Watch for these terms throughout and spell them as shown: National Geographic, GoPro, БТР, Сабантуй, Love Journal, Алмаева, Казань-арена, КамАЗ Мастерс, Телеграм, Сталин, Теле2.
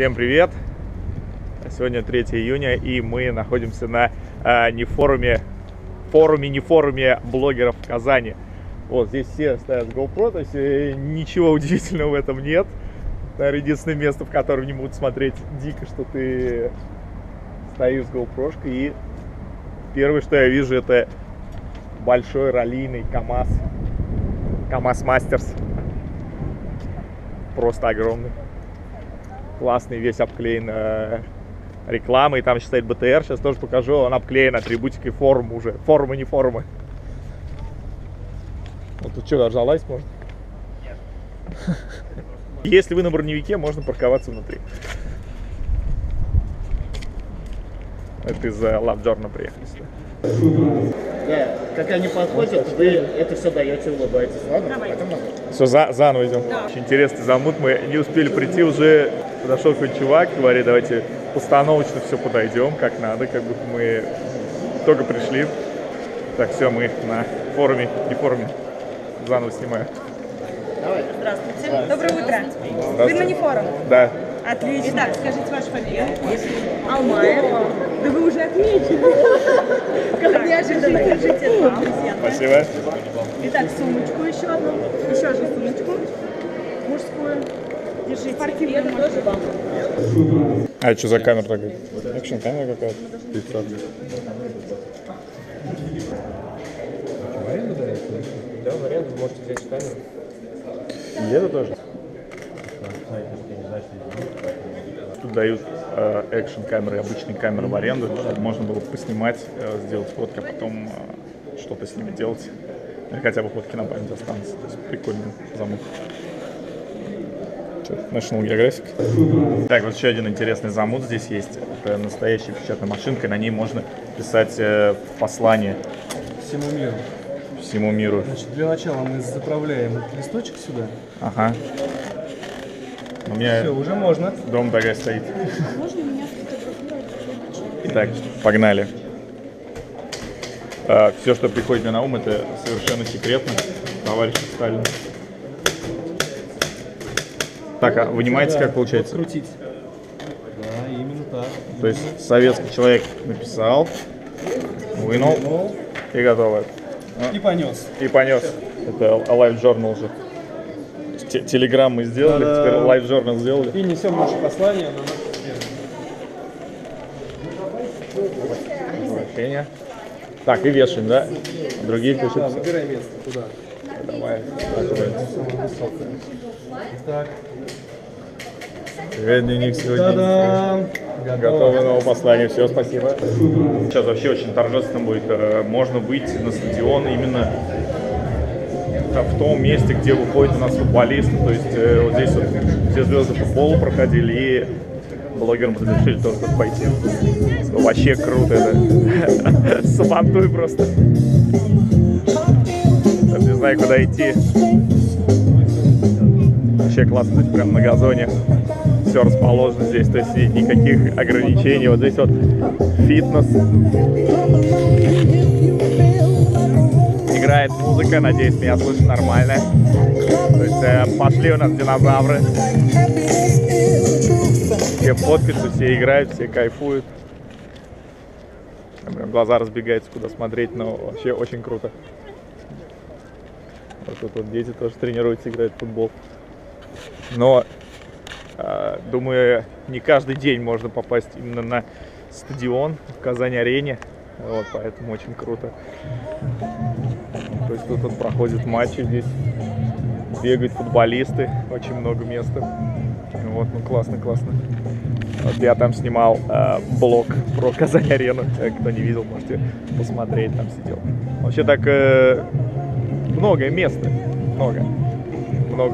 Всем привет! Сегодня 3 июня, и мы находимся на не форуме блогеров в Казани. Вот здесь все стоят с GoPro, то есть ничего удивительного в этом нет. Это единственное место, в котором не будут смотреть дико, что ты стоишь с GoPro-шкой. И первое, что я вижу, это большой раллийный КамАЗ Мастерс. Просто огромный. Классный, весь обклеен рекламой. Там еще стоит БТР, сейчас тоже покажу. Он обклеен атрибутикой форума уже. Форума, не форума. Вот тут что, залазить можно? Нет. Если вы на броневике, можно парковаться внутри. Это из-за Love Journal приехали. Да, как они подходят, вы это все даете, улыбаетесь. Ладно? Все, заново идем. Да. Очень интересный замут. Мы не успели прийти, уже подошел какой-то чувак, говорит, давайте постановочно все подойдем, как надо, как будто мы только пришли. Так, все, мы на форуме, не форуме, заново снимаю. Давай. Здравствуйте. Доброе утро. Здравствуйте. Вы на не форум? Да. Отлично. Итак, скажите вашу фамилию. Алмаева. Да вы уже отмечены. Как неожиданно. Держите вам. Спасибо. Итак, сумочку еще одну. Еще одну сумочку. Мужскую. Держите. Паркинг тоже вам. А что за камера такая? Экшн камера какая-то. В аренду дают? Да, в аренду можете взять камеру. Еду тоже. Тут дают экшн камеры, обычные камеры в аренду, чтобы можно было поснимать, сделать фотки, а потом что-то с ними делать. Или хотя бы фотки на память останутся. То есть прикольный замут. National Geographic. Так, вот еще один интересный замут здесь есть. Это настоящая печатная машинка, и на ней можно писать послание. Всему миру. Всему миру. Значит, для начала мы заправляем этот листочек сюда. Ага. У меня все, уже можно. Дом такая стоит. Можно меня сфотографировать? Так, погнали. Все, что приходит мне на ум, это совершенно секретно, товарищ Сталин. Так, а вынимаете, как получается? Крутить. Да, именно так. То есть советский человек написал, вынул и готово. И понес. И понес. Это Love Journal уже. Телеграм мы сделали, да, теперь Love Journal сделали. И несем наше послание на нашу сферу. Так, и вешаем, да? Другие пишут. Да, выбирай место, куда. Давай. Так. Привет, дневник сегодня. Готовы новое послание. Все, спасибо. Сейчас вообще очень торжественно будет. Можно выйти на стадион именно в том месте, где выходят у нас футболисты. То есть вот здесь вот все звезды футбола проходили, и блогерам разрешили тоже тут пойти. Вообще круто это. Сабантуй просто. Даже не знаю, куда идти. Вообще классно, прям на газоне. Все расположено здесь, то есть никаких ограничений. Вот здесь вот фитнес. Играет музыка, надеюсь, меня слышно нормально. То есть пошли у нас динозавры. Все подписывают, все играют, все кайфуют. Глаза разбегаются, куда смотреть, но вообще очень круто. Вот тут вот дети тоже тренируются, играют в футбол. Но, думаю, не каждый день можно попасть именно на стадион в Казань-арене. Вот, поэтому очень круто. То есть тут вот проходят матчи, здесь бегают футболисты, очень много места. Вот, ну классно. Вот я там снимал блог про Казань-арену. Кто не видел, можете посмотреть, там сидел. Вообще так много места, много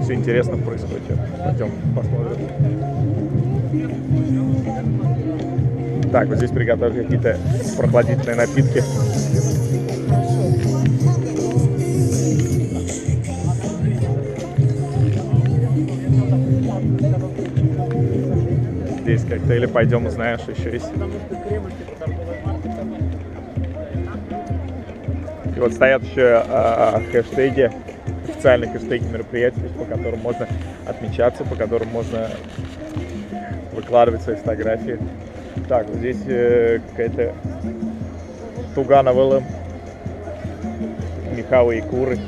всего интересного происходит. Пойдем посмотрим. Так, вот здесь приготовили какие-то прохладительные напитки. Здесь коктейли, пойдем узнаем, что еще есть. И вот стоят еще хэштеги, официальные хэштеги мероприятий, по которым можно отмечаться, по которым можно выкладывать свои фотографии. Так, здесь какая-то туганова ЛМ, меховые куры,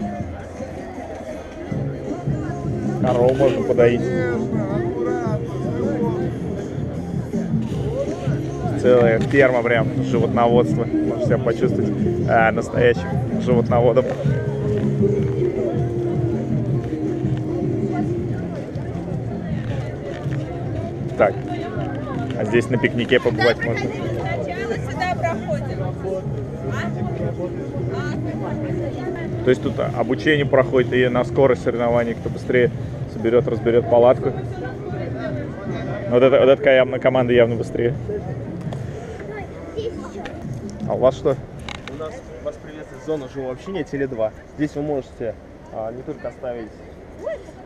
корову можно подоить. Целая ферма прям животноводства. Можно себя почувствовать настоящим животноводом. Так, а здесь на пикнике побывать можно. То есть тут обучение проходит и на скорость соревнований, кто быстрее соберет, разберет палатку. Вот это явно, команда явно быстрее. А у вас что? У нас вас приветствует зона живого общения Теле2. Здесь вы можете не только оставить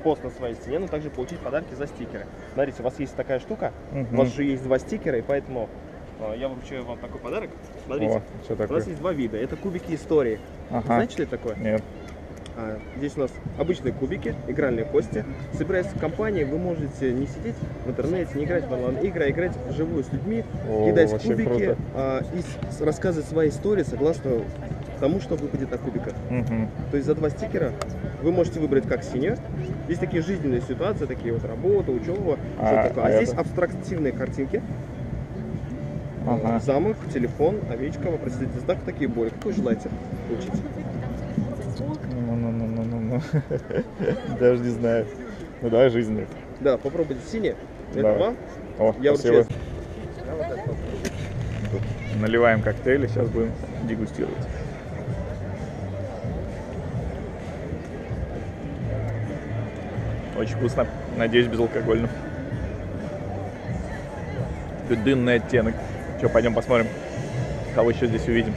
пост на своей стене, но также получить подарки за стикеры. Смотрите, у вас есть такая штука, у вас же есть два стикера, и поэтому я вручаю вам такой подарок. Смотрите, о, такое? У нас есть два вида. Это кубики истории. Ага. Знаете, что это такое? Нет. Здесь у нас обычные кубики, игральные кости. Собираясь в компании, вы можете не сидеть в интернете, не играть в онлайн-игры, а играть вживую с людьми, кидать кубики и рассказывать свои истории согласно тому, что выпадет на кубиках. То есть за два стикера вы можете выбрать как синер. Здесь такие жизненные ситуации, такие вот работа, учеба, что-то такое. А здесь абстрактивные картинки. Замок, телефон, овечка, вопросительный знак, такие боли. Какой желаете получить? Даже не знаю. Ну давай жизнь. Да, попробуйте синий. Это вам. О, я спасибо. Наливаем коктейли, сейчас будем дегустировать. Очень вкусно. Надеюсь, безалкогольно. Дымный оттенок. Что, пойдем посмотрим, кого еще здесь увидим.